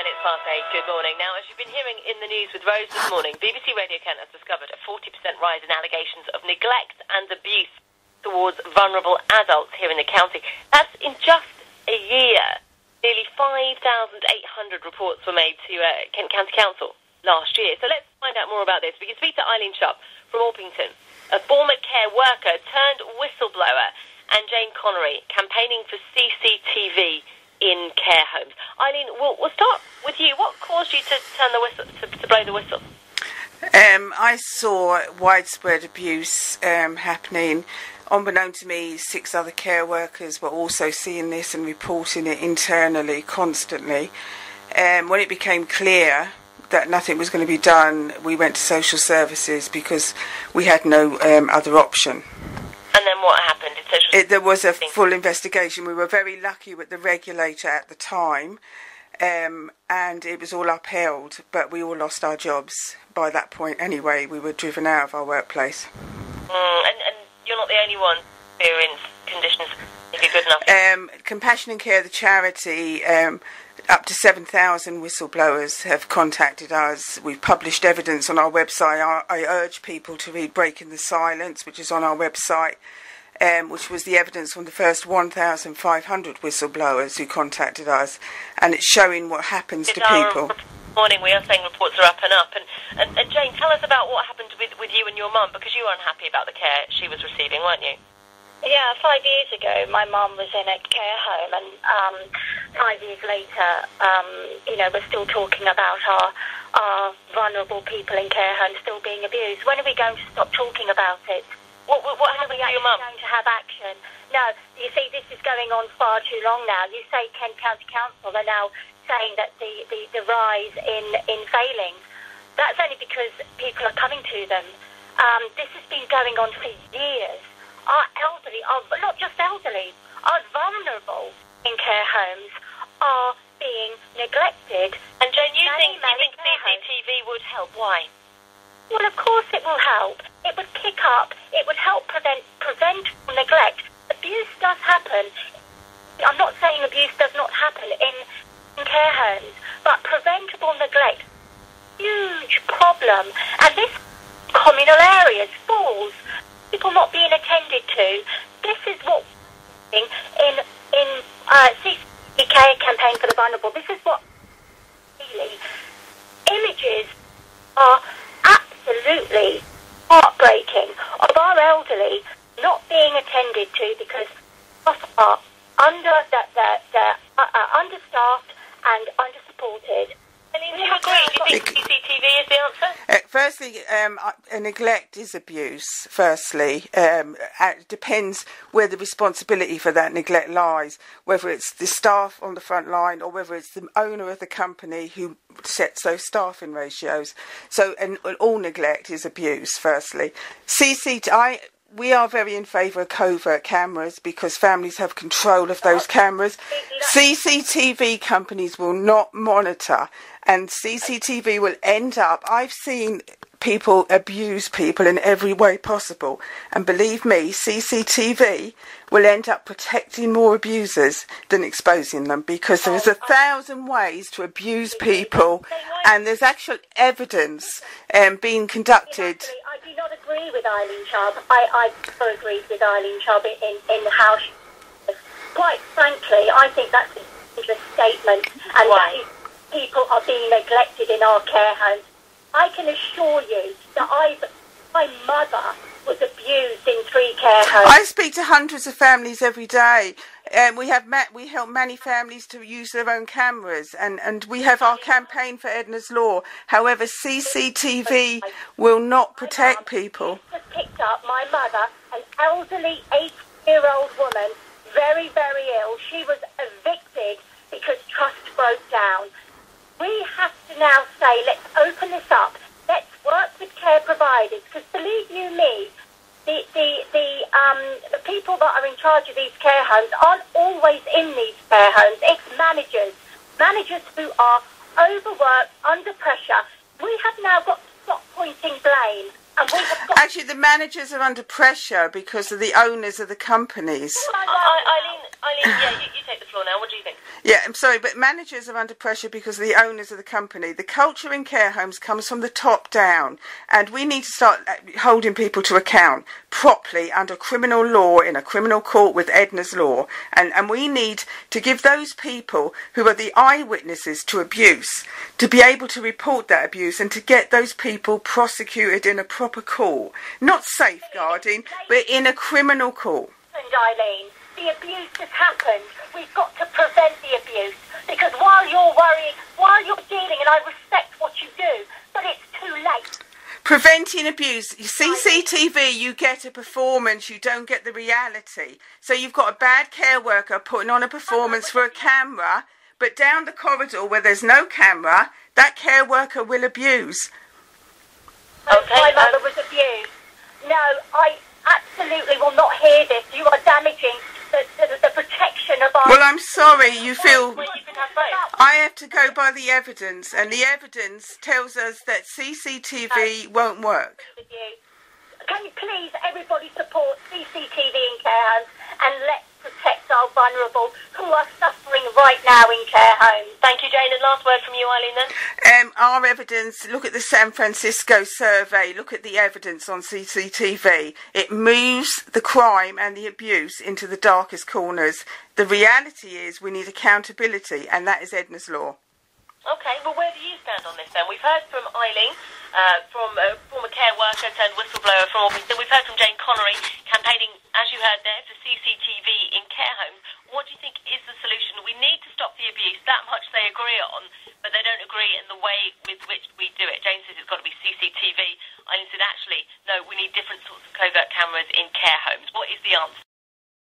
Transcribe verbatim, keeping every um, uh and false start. minutes past eight. Good morning. Now, as you've been hearing in the news with Rose this morning, B B C Radio Kent has discovered a forty percent rise in allegations of neglect and abuse towards vulnerable adults here in the county. That's in just a year. Nearly five thousand eight hundred reports were made to uh, Kent County Council last year. So let's find out more about this. We can speak to Eileen Chubb from Orpington, a former care worker turned whistleblower, and Jane Connery, campaigning for C C T V in care homes. Eileen, we'll, we'll start with you. What caused you to turn the whistle, to, to blow the whistle? Um, I saw widespread abuse um, happening. Unbeknown to me, six other care workers were also seeing this and reporting it internally constantly. Um, when it became clear that nothing was going to be done, we went to social services because we had no um, other option. And then what happened? It, there was a full investigation. We were very lucky with the regulator at the time, um, and it was all upheld, but we all lost our jobs by that point anyway. We were driven out of our workplace. Mm, and, and you're not the only one who experienced conditions if you're good enough. Um, Compassion in Care, the charity, um, up to seven thousand whistleblowers have contacted us. We've published evidence on our website. I, I urge people to read Breaking the Silence, which is on our website. Um, which was the evidence from the first one thousand five hundred whistleblowers who contacted us, and it's showing what happens it's to people. This morning we are saying reports are up and up, and, and, and Jane, tell us about what happened with, with you and your mum, because you were unhappy about the care she was receiving, weren't you? Yeah, five years ago my mum was in a care home, and um, five years later, um, you know, we're still talking about our, our vulnerable people in care homes still being abused. When are we going to stop talking about it? What, what, what happened to your mum? Going to have action. No, you see, this is going on far too long now. You say Kent County Council are now saying that the, the, the rise in, in failings, that's only because people are coming to them. Um, this has been going on for years. Our elderly, our, not just elderly, our vulnerable in care homes are being neglected. And Jane, you think, you think C C T V would help? Why? Well, of course it will help. It would pick up. It would help prevent prevent neglect. Abuse does happen. I'm not saying abuse does not happen in, in care homes, but preventable neglect, huge problem. And this communal areas, falls, people not being attended to. This is what in in uh, C C T V campaign for the vulnerable. This is what really images are. Absolutely heartbreaking of our elderly not being attended to because are under that they're, they're understaffed and under-supported. I mean, do you agree? Do you think C C T V is the answer? Uh, firstly, um, uh, neglect is abuse, firstly. Um, it depends where the responsibility for that neglect lies, whether it's the staff on the front line or whether it's the owner of the company who sets those staffing ratios. So and, and all neglect is abuse, firstly. C C T V... We are very in favour of covert cameras because families have control of those cameras. C C T V companies will not monitor, and C C T V will end up... I've seen people abuse people in every way possible, and believe me, C C T V will end up protecting more abusers than exposing them, because there is a thousand ways to abuse people, and there's actual evidence um, being conducted... I do not agree with Eileen Chubb. I, I agree with Eileen Chubb in, in how she is. Quite frankly, I think that's a dangerous statement, and why? That is, people are being neglected in our care homes. I can assure you that I've, my mother was abused in three care homes. I speak to hundreds of families every day. Um, we have met, we help many families to use their own cameras, and, and we have our campaign for Edna's Law. However, C C T V will not protect people. I picked up my mother, an elderly eighty-year-old woman, very, very ill. She was evicted because trust broke down. We have to now say, let's open this up. Let's work with care providers, because believe you me, The the the um the people that are in charge of these care homes aren't always in these care homes. It's managers, managers who are overworked, under pressure. We have now got to stop pointing blame, and we have got actually the managers are under pressure because of the owners of the companies. Well, I, I, Eileen, Eileen, yeah, you, you take the floor now. What do you think? Yeah, I'm sorry, but managers are under pressure because of the owners of the company. The culture in care homes comes from the top down, and we need to start holding people to account properly under criminal law in a criminal court with Edna's Law. And, and we need to give those people who are the eyewitnesses to abuse to be able to report that abuse and to get those people prosecuted in a proper court. Not safeguarding, but in a criminal court. And Eileen, the abuse has happened. We've got to prevent the abuse, because while you're worrying, while you're dealing, and I respect what you do, but it's too late. Preventing abuse. C C T V, you get a performance, you don't get the reality. So you've got a bad care worker putting on a performance for a camera, but down the corridor where there's no camera, that care worker will abuse. Okay. My mother was abused. No, I absolutely will not hear this. You are damaging the, the, the protection of our... Well, I'm sorry, you feel... I have to go by the evidence, and the evidence tells us that C C T V won't work. Can you please, everybody, support C C T V in care homes, and let's protect our vulnerable who are suffering right now in care homes. Thank you, Jane. And last word from you, Eileen, then. Um, our evidence, look at the San Francisco survey, look at the evidence on C C T V. It moves the crime and the abuse into the darkest corners. The reality is we need accountability, and that is Edna's Law. Okay, well, where do you stand on this, then? We've heard from Eileen, uh, from a former care worker turned whistleblower from Orpington. We've heard from Jane Connery, campaigning, as you heard there, for C C T V in care homes. What do you think is the solution? We need to stop the abuse. That much they agree on, but they don't agree in the way with which we do it. Jane says it's got to be C C T V. Eileen said, actually, no, we need different sorts of covert cameras in care homes. What is the answer?